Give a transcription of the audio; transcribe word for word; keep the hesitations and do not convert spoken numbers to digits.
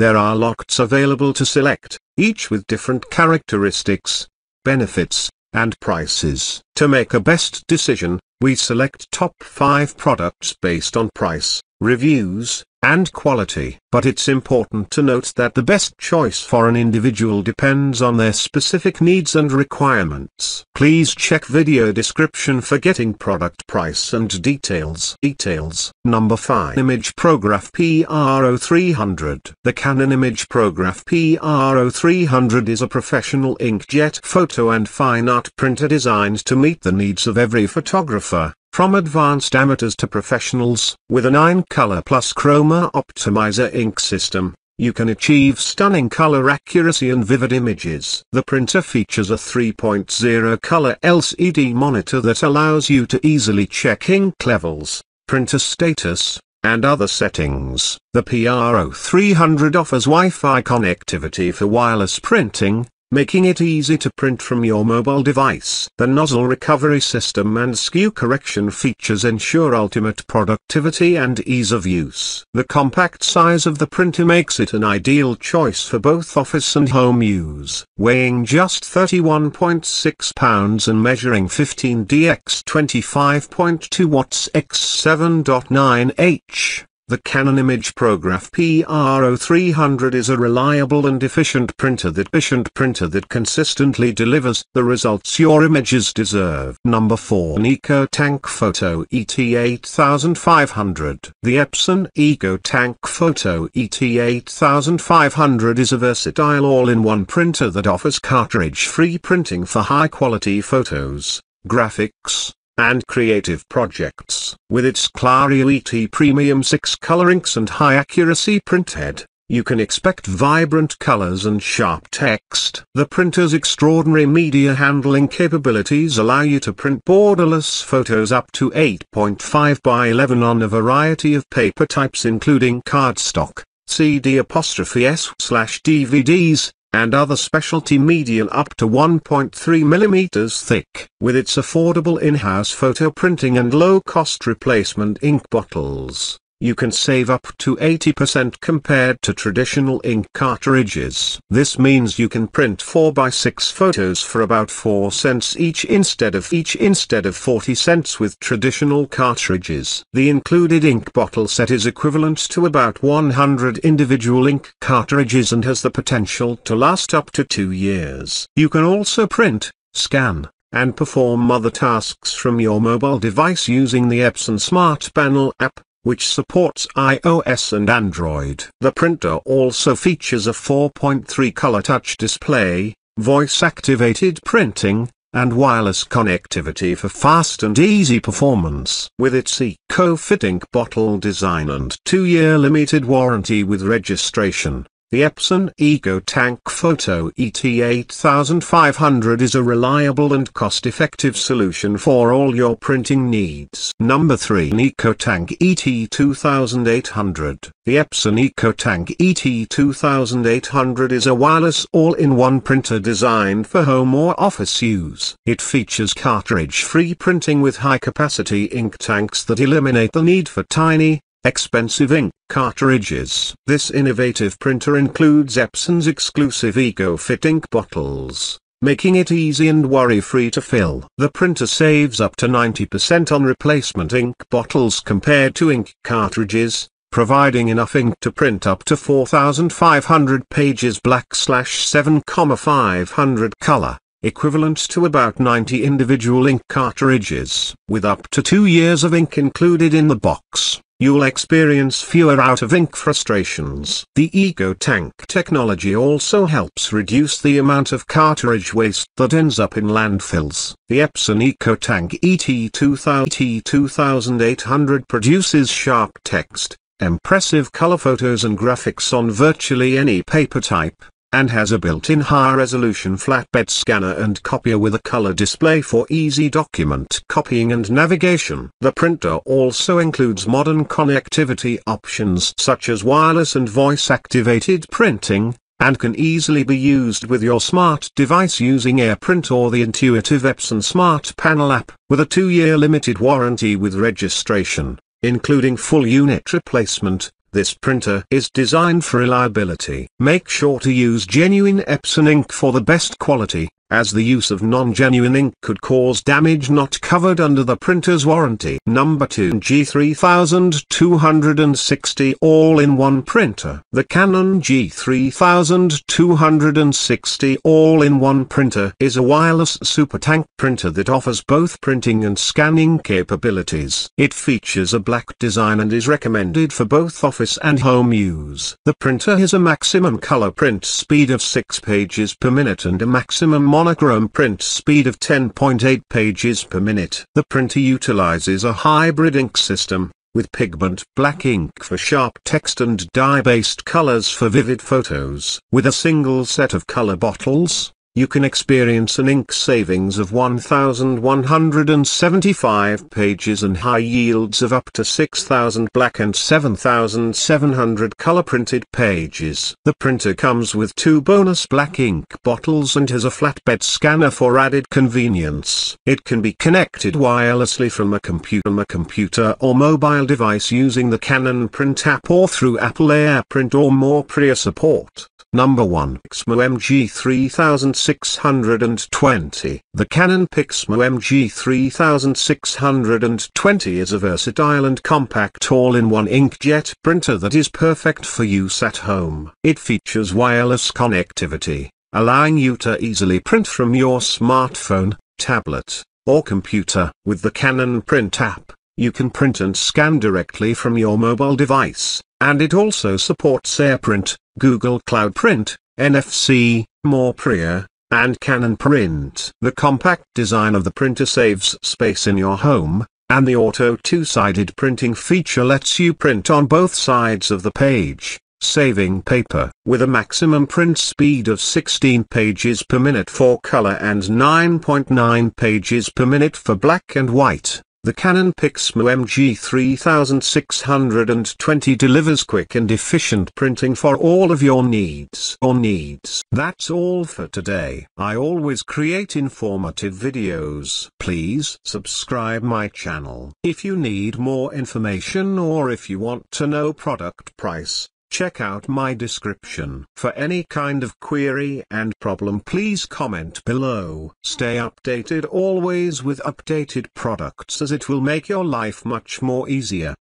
There are lots available to select, each with different characteristics, benefits, and prices. To make a best decision, we select top five products based on price, reviews, and quality. But it's important to note that the best choice for an individual depends on their specific needs and requirements. Please check video description for getting product price and details. Details. Number five. imagePROGRAF P R O three hundred. The Canon imagePROGRAF P R O three hundred is a professional inkjet photo and fine art printer designed to meet the needs of every photographer, from advanced amateurs to professionals. With a nine color plus chroma optimizer ink system, you can achieve stunning color accuracy and vivid images. The printer features a three point zero color L C D monitor that allows you to easily check ink levels, printer status, and other settings. The P R O three hundred offers Wi-Fi connectivity for wireless printing, making it easy to print from your mobile device. The nozzle recovery system and skew correction features ensure ultimate productivity and ease of use. The compact size of the printer makes it an ideal choice for both office and home use. Weighing just thirty-one point six pounds and measuring fifteen D by twenty-five point two watts by seven point nine inches. The Canon imagePROGRAF P R O three hundred is a reliable and efficient printer that efficient printer that consistently delivers the results your images deserve. Number four. EcoTank Photo E T eighty-five hundred. The Epson EcoTank Photo E T eighty-five hundred is a versatile all-in-one printer that offers cartridge-free printing for high-quality photos, graphics, and creative projects. With its Claria E T premium six color inks and high-accuracy printhead, you can expect vibrant colors and sharp text. The printer's extraordinary media handling capabilities allow you to print borderless photos up to eight point five by eleven on a variety of paper types including cardstock, C D s, D V Ds, and other specialty media up to one point three millimeters thick. With its affordable in-house photo printing and low-cost replacement ink bottles, you can save up to eighty percent compared to traditional ink cartridges. This means you can print four by six photos for about four cents each instead of each instead of forty cents with traditional cartridges. The included ink bottle set is equivalent to about one hundred individual ink cartridges and has the potential to last up to two years. You can also print, scan, and perform other tasks from your mobile device using the Epson Smart Panel app, which supports i O S and Android. The printer also features a four point three color touch display, voice-activated printing, and wireless connectivity for fast and easy performance. With its EcoFit ink bottle design and two year limited warranty with registration, the Epson EcoTank Photo E T eighty-five hundred is a reliable and cost-effective solution for all your printing needs. Number three. EcoTank E T twenty-eight hundred. The Epson EcoTank E T twenty-eight hundred is a wireless all-in-one printer designed for home or office use. It features cartridge-free printing with high-capacity ink tanks that eliminate the need for tiny, expensive ink cartridges. This innovative printer includes Epson's exclusive EcoFit ink bottles, making it easy and worry-free to fill. The printer saves up to ninety percent on replacement ink bottles compared to ink cartridges, providing enough ink to print up to four thousand five hundred pages black slash seven thousand five hundred color. Equivalent to about ninety individual ink cartridges. With up to two years of ink included in the box, you'll experience fewer out-of-ink frustrations. The EcoTank technology also helps reduce the amount of cartridge waste that ends up in landfills. The Epson EcoTank E T twenty-eight hundred produces sharp text, impressive color photos and graphics on virtually any paper type, and has a built-in high-resolution flatbed scanner and copier with a color display for easy document copying and navigation. The printer also includes modern connectivity options such as wireless and voice-activated printing, and can easily be used with your smart device using AirPrint or the intuitive Epson Smart Panel app. With a two year limited warranty with registration, including full unit replacement, This printer is designed for reliability. Make sure to use genuine Epson ink for the best quality, as the use of non-genuine ink could cause damage not covered under the printer's warranty. Number two. G three two sixty All-in-One Printer. The Canon G three two sixty All-in-One Printer is a wireless supertank printer that offers both printing and scanning capabilities. It features a black design and is recommended for both office and home use. The printer has a maximum color print speed of six pages per minute and a maximum monochrome print speed of ten point eight pages per minute. The printer utilizes a hybrid ink system, with pigment black ink for sharp text and dye-based colors for vivid photos. With a single set of color bottles, you can experience an ink savings of one thousand one hundred seventy-five pages and high yields of up to six thousand black and seven thousand seven hundred color-printed pages. The printer comes with two bonus black ink bottles and has a flatbed scanner for added convenience. It can be connected wirelessly from a computer, from a computer or mobile device using the Canon Print app or through Apple AirPrint or Mopria support. Number one. Pixma M G three six two zero. The Canon Pixma M G three six two zero is a versatile and compact all-in-one inkjet printer that is perfect for use at home. It features wireless connectivity, allowing you to easily print from your smartphone, tablet, or computer. With the Canon Print app, you can print and scan directly from your mobile device, and it also supports AirPrint, Google Cloud Print, N F C, Mopria, and Canon Print. The compact design of the printer saves space in your home, and the auto two-sided printing feature lets you print on both sides of the page, saving paper. With a maximum print speed of sixteen pages per minute for color and nine point nine pages per minute for black and white, the Canon Pixma M G three six two zero delivers quick and efficient printing for all of your needs. Or needs. That's all for today. I always create informative videos. Please subscribe my channel. If you need more information or if you want to know product price, check out my description. For any kind of query and problem, please comment below. Stay updated always with updated products, as it will make your life much more easier.